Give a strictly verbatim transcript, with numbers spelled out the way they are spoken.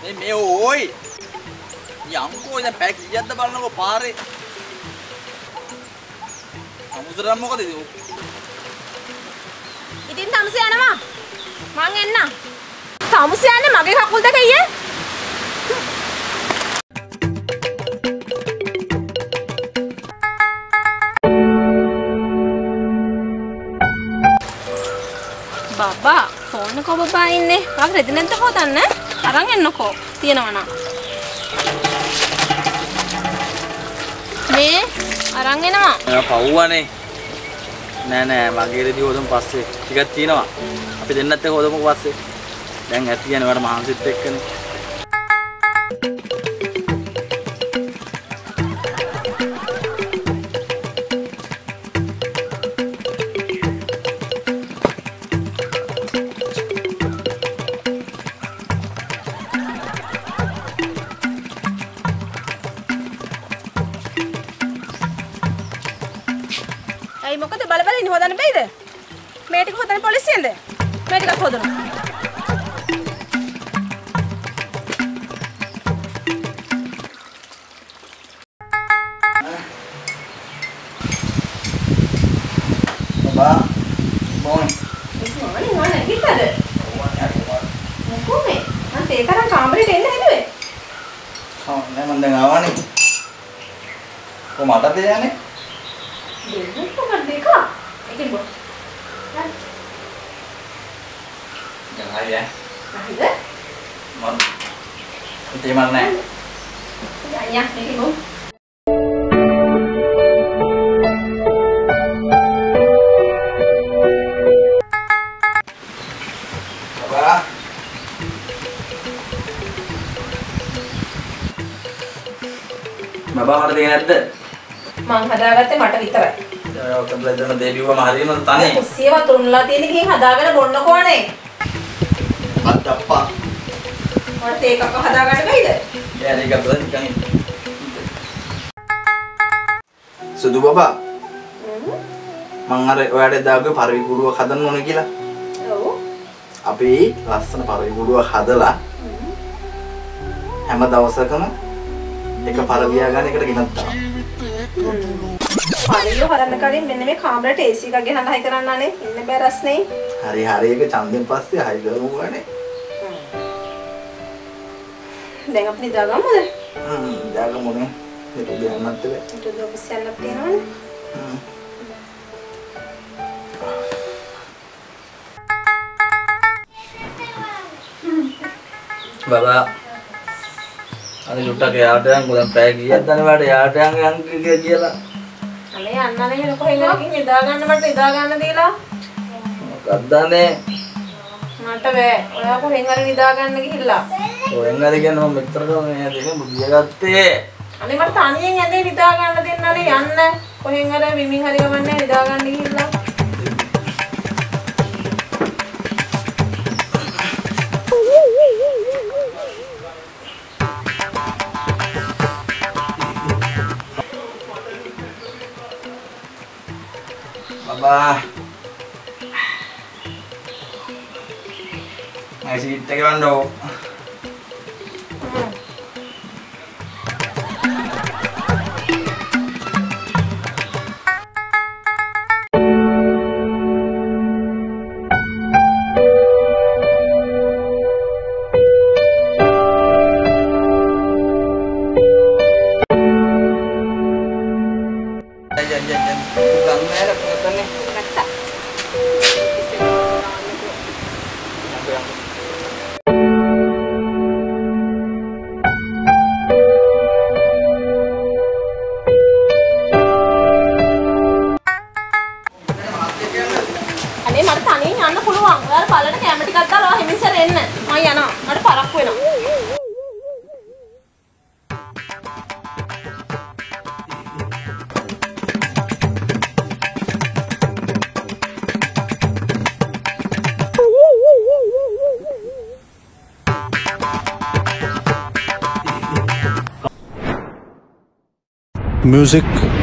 你没有喂，养过人白鸡也得把那个扒的，俺们这他妈个的都。一定他们是安的吗？忙安呐，他们是安的，忙给他顾得开耶。 Bapak, soalnya kau bapak ini, kalau kerja nanti kau tanya, caranya enak kok, tiada mana. Me, caranya nama? Enak kau ane, nene, bagi itu hodam pasti, jika tiada, tapi dengan nanti hodam pasti, dengan hati yang orang mahal sih tekan. Siapa turun latihan ini kita hadapan bodoh kau ane? Ada apa? Orang teka kau hadapan apa itu? Ya, ada kapal ikan. Sudah bapa? Mangar ada dagu parvi guru akadan mana kila? Oh. Abi lasan parvi guru akadala. Empat awasnya kan? Jika parvi agan ikan kita tahu. खाने लो हराने करी मैंने में खामरे टेस्टी का गहना हाई कराना ने इनमें बेरस नहीं हरी हरी के चांदन पास से हाई करूं वो ने देंग अपनी दागा मुझे हम्म दागा मुझे ये तो दिया ना तेरे ये तो दो बस्तियाँ ना तेरे ना बाबा अरे लुटा के यार टेंग को तो पैक ये तो नहीं बाढ़ यार टेंग अंग के ये ला अन्ना ने मेरे को इनकी निदागा ने मटे निदागा ने दिला कद्दा ने मटे वे और आपको इंगल निदागा ने किला और इंगल के ना मित्र का मैं देखा बुद्धिया करते अने मर तानी ये ने निदागा ने दिला ने अन्ना को इंगल रे बिमी हरी का मने निदागा ने किला Bah, masih tekan do. Music